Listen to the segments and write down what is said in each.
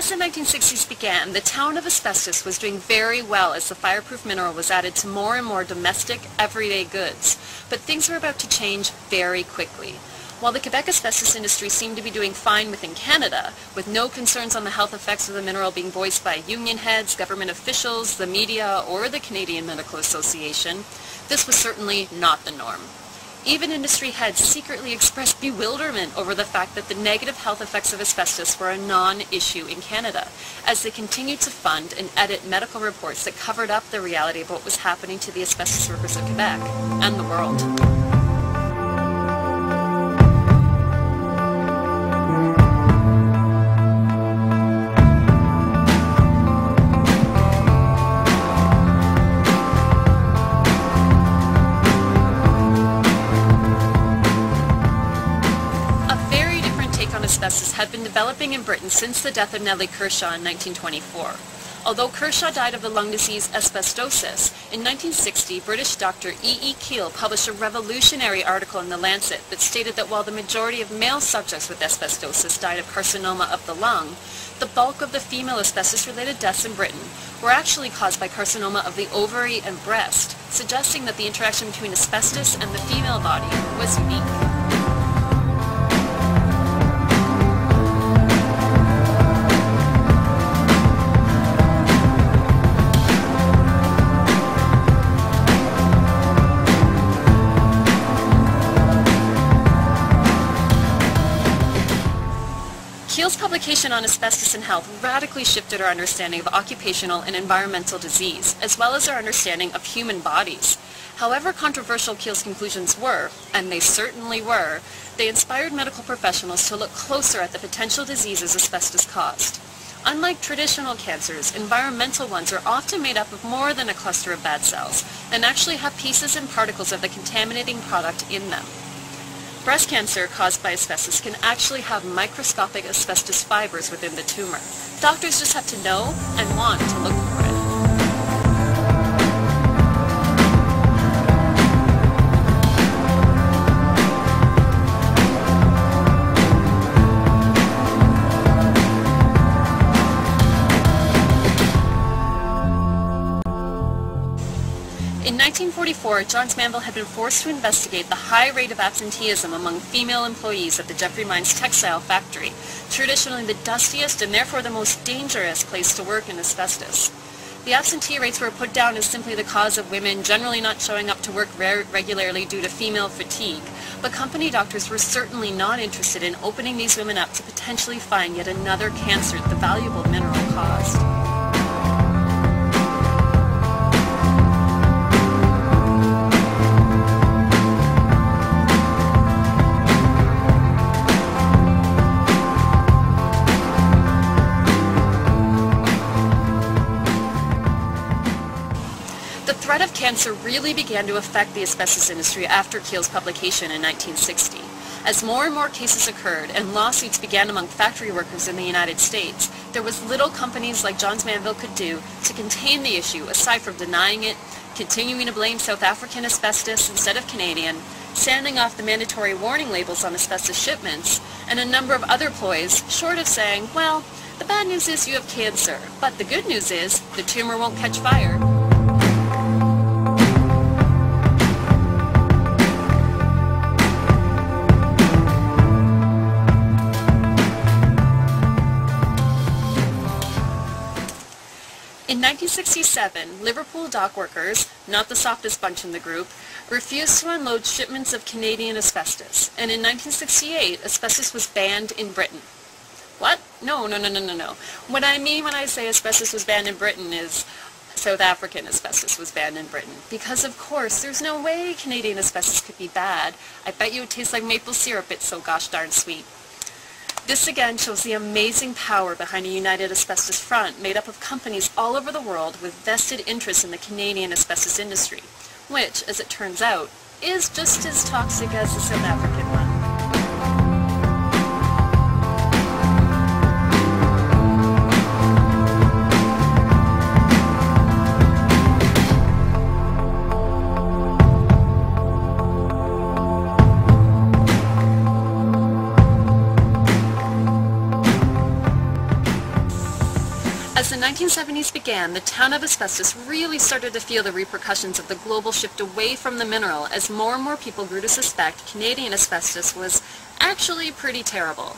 As the 1960s began, the town of Asbestos was doing very well as the fireproof mineral was added to more and more domestic, everyday goods. But things were about to change very quickly. While the Quebec asbestos industry seemed to be doing fine within Canada, with no concerns on the health effects of the mineral being voiced by union heads, government officials, the media, or the Canadian Medical Association, this was certainly not the norm. Even industry heads secretly expressed bewilderment over the fact that the negative health effects of asbestos were a non-issue in Canada, as they continued to fund and edit medical reports that covered up the reality of what was happening to the asbestos workers of Quebec and the world. Asbestos had been developing in Britain since the death of Nellie Kershaw in 1924. Although Kershaw died of the lung disease asbestosis, in 1960 British doctor E. E. Keel published a revolutionary article in The Lancet that stated that while the majority of male subjects with asbestosis died of carcinoma of the lung, the bulk of the female asbestos-related deaths in Britain were actually caused by carcinoma of the ovary and breast, suggesting that the interaction between asbestos and the female body was unique. Keel's publication on asbestos and health radically shifted our understanding of occupational and environmental disease, as well as our understanding of human bodies. However controversial Keel's conclusions were, and they certainly were, they inspired medical professionals to look closer at the potential diseases asbestos caused. Unlike traditional cancers, environmental ones are often made up of more than a cluster of bad cells, and actually have pieces and particles of the contaminating product in them. Breast cancer caused by asbestos can actually have microscopic asbestos fibers within the tumor. Doctors just have to know and want to look for it. In 1944, Johns Manville had been forced to investigate the high rate of absenteeism among female employees at the Jeffrey Mines textile factory, traditionally the dustiest and therefore the most dangerous place to work in asbestos. The absentee rates were put down as simply the cause of women generally not showing up to work regularly due to female fatigue, but company doctors were certainly not interested in opening these women up to potentially find yet another cancer the valuable mineral caused. The threat of cancer really began to affect the asbestos industry after Keel's publication in 1960. As more and more cases occurred and lawsuits began among factory workers in the United States, there was little companies like Johns Manville could do to contain the issue aside from denying it, continuing to blame South African asbestos instead of Canadian, sanding off the mandatory warning labels on asbestos shipments, and a number of other ploys short of saying, well, the bad news is you have cancer, but the good news is the tumor won't catch fire. In 1967, Liverpool dock workers, not the softest bunch in the group, refused to unload shipments of Canadian asbestos, and in 1968, asbestos was banned in Britain. What? No. What I mean when I say asbestos was banned in Britain is South African asbestos was banned in Britain, because of course there's no way Canadian asbestos could be bad. I bet you it tastes like maple syrup, it's so gosh darn sweet. This again shows the amazing power behind a united asbestos front made up of companies all over the world with vested interest in the Canadian asbestos industry, which, as it turns out, is just as toxic as the South African one. As the 1970s began, the town of Asbestos really started to feel the repercussions of the global shift away from the mineral as more and more people grew to suspect Canadian asbestos was actually pretty terrible.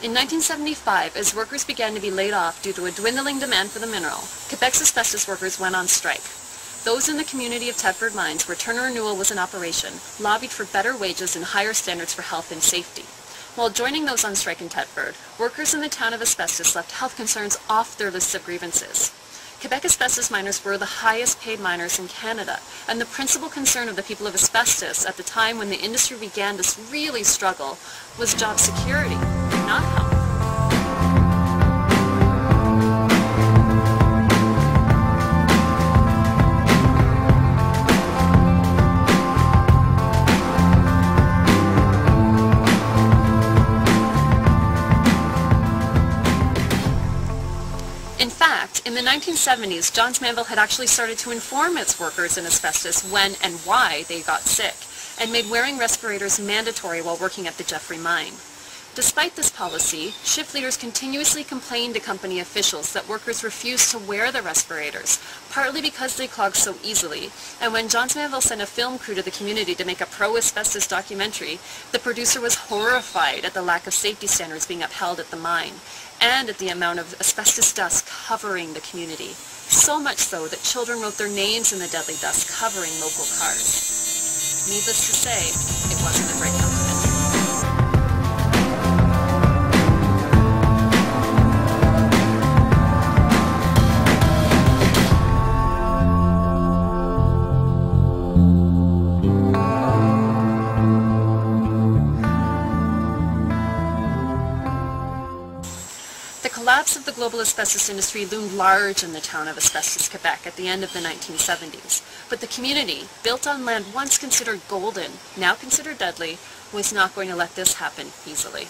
In 1975, as workers began to be laid off due to a dwindling demand for the mineral, Quebec's asbestos workers went on strike. Those in the community of Thetford Mines, where Turner Renewal was in operation, lobbied for better wages and higher standards for health and safety. While joining those on strike in Thetford, workers in the town of Asbestos left health concerns off their lists of grievances. Quebec asbestos miners were the highest paid miners in Canada, and the principal concern of the people of Asbestos at the time when the industry began to really struggle was job security, not health. In fact, in the 1970s, Johns Manville had actually started to inform its workers in asbestos when and why they got sick, and made wearing respirators mandatory while working at the Jeffrey mine. Despite this policy, shift leaders continuously complained to company officials that workers refused to wear the respirators, partly because they clogged so easily, and when Johns Manville sent a film crew to the community to make a pro-asbestos documentary, the producer was horrified at the lack of safety standards being upheld at the mine, and at the amount of asbestos dust covering the community. So much so that children wrote their names in the deadly dust covering local cars. Needless to say, it wasn't a great help. The collapse of the global asbestos industry loomed large in the town of Asbestos, Quebec at the end of the 1970s. But the community, built on land once considered golden, now considered deadly, was not going to let this happen easily.